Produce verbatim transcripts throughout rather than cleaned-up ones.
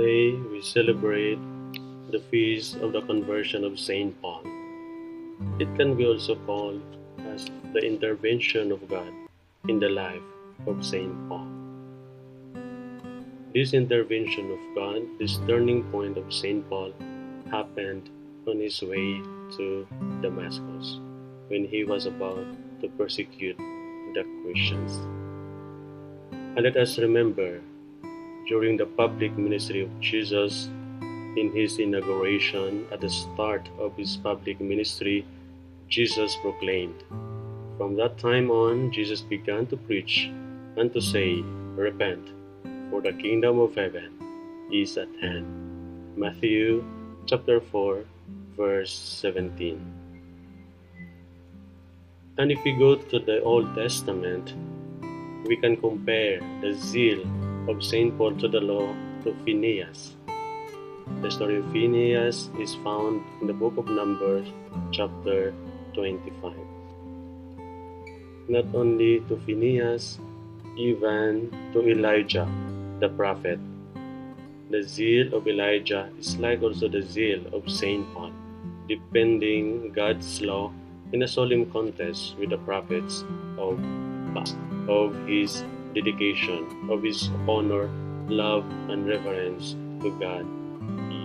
Today we celebrate the Feast of the Conversion of Saint Paul. It can be also called as the intervention of God in the life of Saint Paul. This intervention of God, this turning point of Saint Paul, happened on his way to Damascus when he was about to persecute the Christians. And let us remember, during the public ministry of Jesus, in his inauguration at the start of his public ministry, Jesus proclaimed, "From that time on, Jesus began to preach and to say, 'Repent, for the kingdom of heaven is at hand.'" Matthew chapter four, verse seventeen. And if we go to the Old Testament, we can compare the zeal of Saint Paul to the law to Phinehas. The story of Phinehas is found in the book of Numbers, chapter twenty-five. Not only to Phinehas, even to Elijah, the prophet. The zeal of Elijah is like also the zeal of Saint Paul, defending God's law in a solemn contest with the prophets of past, of his dedication, of his honor, love, and reverence to God,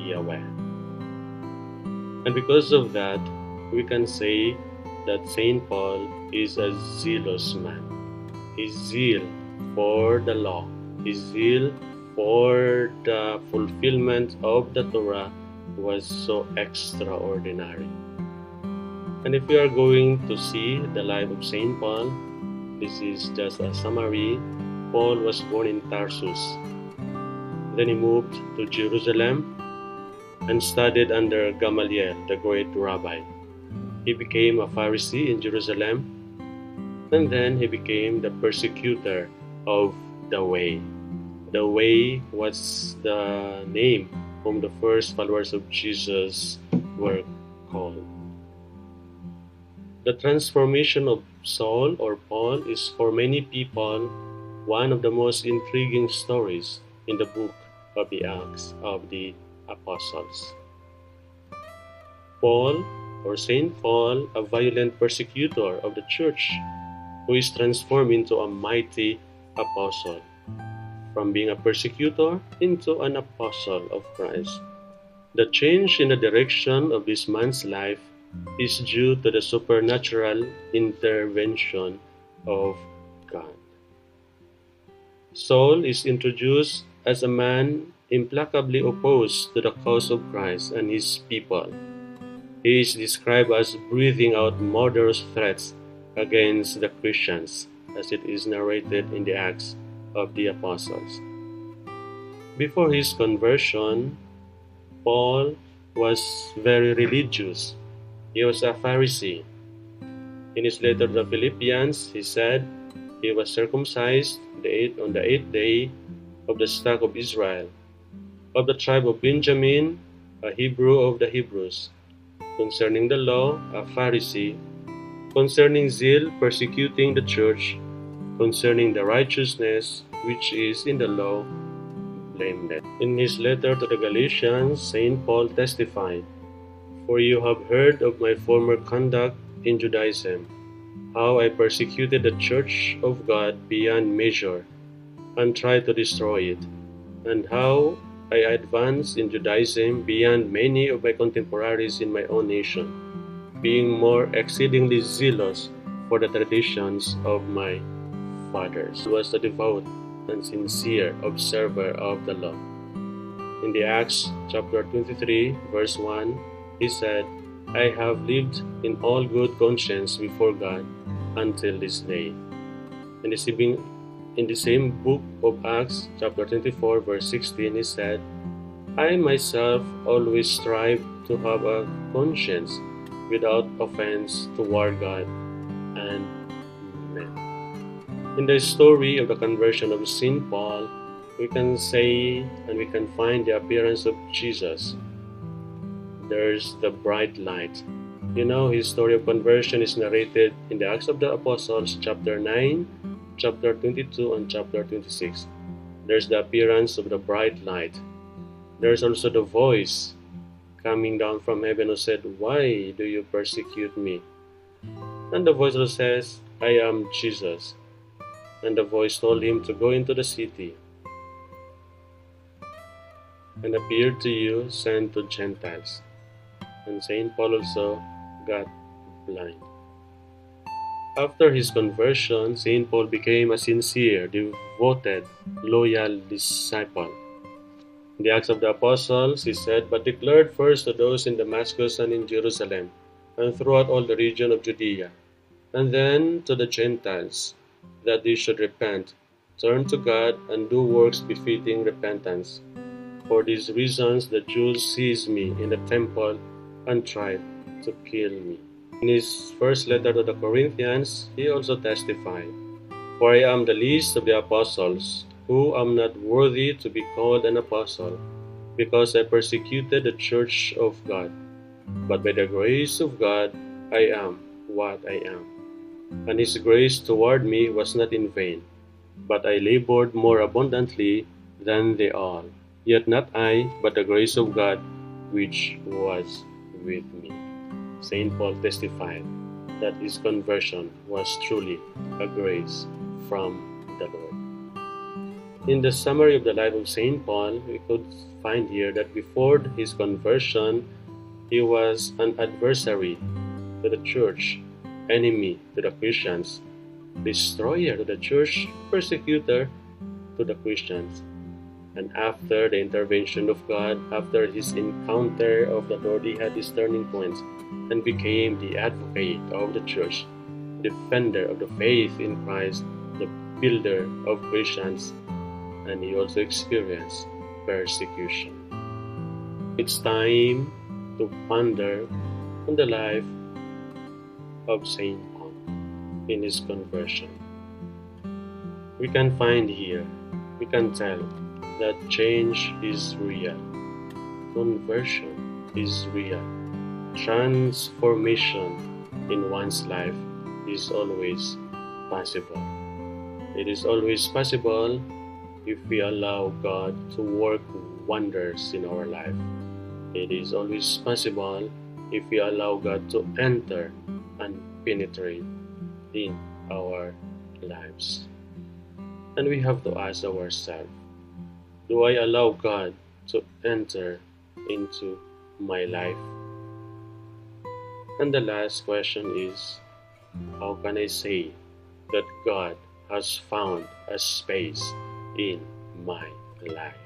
Yahweh. And because of that, we can say that Saint Paul is a zealous man. His zeal for the law, his zeal for the fulfillment of the Torah was so extraordinary. And if you are going to see the life of Saint Paul, this is just a summary. Paul was born in Tarsus. Then he moved to Jerusalem and studied under Gamaliel, the great rabbi. He became a Pharisee in Jerusalem, and then he became the persecutor of the way. The way was the name whom the first followers of Jesus were called. The transformation of Saul or Paul is for many people one of the most intriguing stories in the book of the Acts of the Apostles. Paul or Saint Paul, a violent persecutor of the church, who is transformed into a mighty apostle, from being a persecutor into an apostle of Christ. The change in the direction of this man's life is due to the supernatural intervention of God. Saul is introduced as a man implacably opposed to the cause of Christ and his people. He is described as breathing out murderous threats against the Christians, as it is narrated in the Acts of the Apostles. Before his conversion, Paul was very religious. He was a Pharisee. In his letter to the Philippians, he said he was circumcised the eighth, on the eighth day of the stock of Israel, of the tribe of Benjamin, a Hebrew of the Hebrews, concerning the law, a Pharisee, concerning zeal, persecuting the church, concerning the righteousness which is in the law, blameless. In his letter to the Galatians, Saint Paul testified, "For you have heard of my former conduct in Judaism, how I persecuted the church of God beyond measure and tried to destroy it, and how I advanced in Judaism beyond many of my contemporaries in my own nation, being more exceedingly zealous for the traditions of my fathers." He was a devout and sincere observer of the law. In the Acts chapter twenty-three, verse one, he said, "I have lived in all good conscience before God until this day." In the, in the same book of Acts chapter twenty-four, verse sixteen, he said, "I myself always strive to have a conscience without offense toward God and men." In the story of the conversion of Saint Paul, we can say and we can find the appearance of Jesus. There's the bright light. You know, his story of conversion is narrated in the Acts of the Apostles, chapter nine, chapter twenty-two, and chapter twenty-six. There's the appearance of the bright light. There is also the voice coming down from heaven who said, "Why do you persecute me?" And the voice who says, "I am Jesus." And the voice told him to go into the city and appear to you, sent to Gentiles. And Saint Paul also got blind. After his conversion, Saint Paul became a sincere, devoted, loyal disciple. In the Acts of the Apostles, he said, "But declared first to those in Damascus and in Jerusalem, and throughout all the region of Judea, and then to the Gentiles, that they should repent, turn to God, and do works befitting repentance. For these reasons the Jews seized me in the temple and tried to kill me." In his first letter to the Corinthians, he also testified, "For I am the least of the apostles, who am not worthy to be called an apostle, because I persecuted the church of God. But by the grace of God, I am what I am. And his grace toward me was not in vain, but I labored more abundantly than they all. Yet not I, but the grace of God, which was with me." Saint Paul testified that his conversion was truly a grace from the Lord. In the summary of the life of Saint Paul, we could find here that before his conversion, he was an adversary to the church, enemy to the Christians, destroyer to the church, persecutor to the Christians. And after the intervention of God, after his encounter of the Lord, he had his turning points and became the advocate of the church, defender of the faith in Christ, the builder of Christians, and he also experienced persecution. It's time to ponder on the life of Saint Paul in his conversion. We can find here, we can tell that change is real. Conversion is real. Transformation in one's life is always possible. It is always possible if we allow God to work wonders in our life. It is always possible if we allow God to enter and penetrate in our lives. And we have to ask ourselves, do I allow God to enter into my life? And the last question is, how can I say that God has found a space in my life?